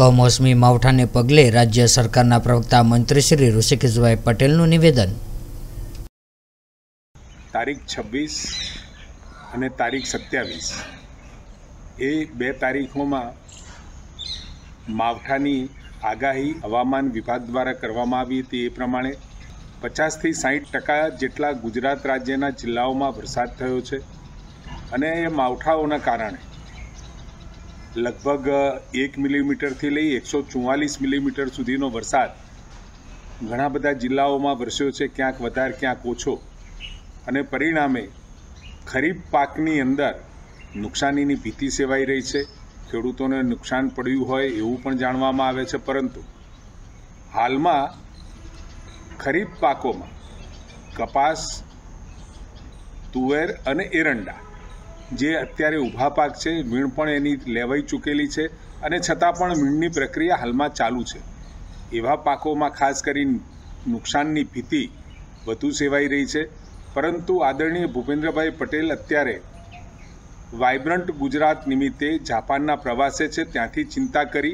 કમોસમી માવઠાને પગલે રાજ્ય સરકારના પ્રવક્તા મંત્રી શ્રી ઋષિકેશભાઈ પટેલનું નિવેદન। તારીખ 26 અને તારીખ 27 એ બે તારીખોમાં માવઠાની આગાહી હવામાન વિભાગ દ્વારા કરવામાં આવી હતી। એ પ્રમાણે 50 થી 60% જેટલા ગુજરાત રાજ્યના જિલ્લાઓમાં વરસાદ થયો છે અને એ માવઠાઓના કારણે लगभग 1 मिलीमीटर थी लई 144 मिलीमीटर सुधीनो वरसाद घणा बधा जिल्लाओमां वरस्यो छे, क्यांक वधारे क्यांक ओछो, अने परिणामे खरीफ पाकनी अंदर नुकसानीनी भीति सेवाई रही छे। खेडूतोने नुकसान पड्युं होय एवुं पण जाणवामां आवे छे, परंतु हालमां खरीफ पाकोमां कपास, तुवेर अने एरंडा जे अत्यारे ऊभा पाक छे, वीण पण एनी लेवाई चूकेली छे अने छतां पण वीणनी प्रक्रिया हालमां चालू छे। एवा पाकोमां खास करीने नुकसाननी भीति वधु सेवाई रही छे, परंतु आदरणीय भूपेन्द्रभाई पटेल अत्यारे वाइब्रंट गुजरात निमित्ते जापानना प्रवासे छे। त्यांथी चिंता करी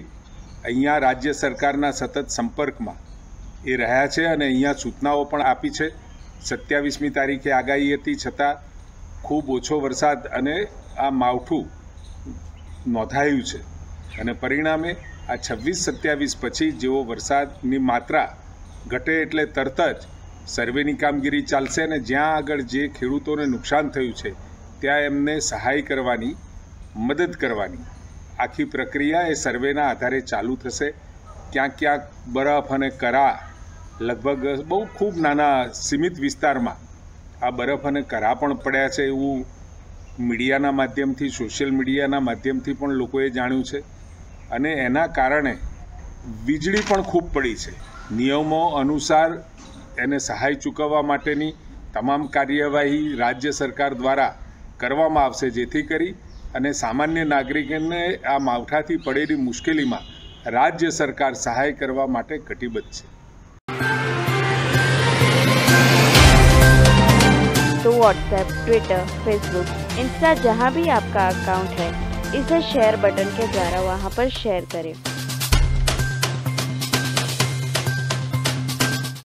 अहींया राज्य सरकारना सतत संपर्कमां ए रह्या छे अने अहींया सूचनाओ पण आपी छे। 27મી तारीखे आगाही हती, छतां खूब ओछो वरसाद अने आ मावठू नोंधायुं छे अने परिणामे आ 26-27 पछी जेवो वरसादनी मात्रा घटे एटले तरत ज सर्वेनी कामगीरी चालशे अने ज्यां आगळ जे खेडूतोने नुकसान थयुं छे त्यां एमने सहाय करवानी, मदद करवानी आखी प्रक्रिया ए सर्वेना आधारे चालू थशे। क्यांक क्यांक बरफ अने करा लगभग बहु खूब नाना सीमित विस्तारमां आ बरफ अने करा पण पड्या छे एवुं मीडियाना माध्यमथी, सोशियल मीडियाना माध्यमथी पण लोकोए जाण्युं छे अने एना कारणे वीजळी पण खूब पड़ी छे। नियमो अनुसार एने सहाय चूकववा माटेनी तमाम कार्यवाही राज्य सरकार द्वारा करवामां आवशे, जेथी करी अने सामान्य नागरिकने आ मावठाथी पड़ेली मुश्केलीमां राज्य सरकार सहाय करवा माटे कटिबद्ध छे। व्हाट्सएप, ट्विटर, फेसबुक, इंस्टा जहाँ भी आपका अकाउंट है, इसे शेयर बटन के द्वारा वहाँ पर शेयर करें।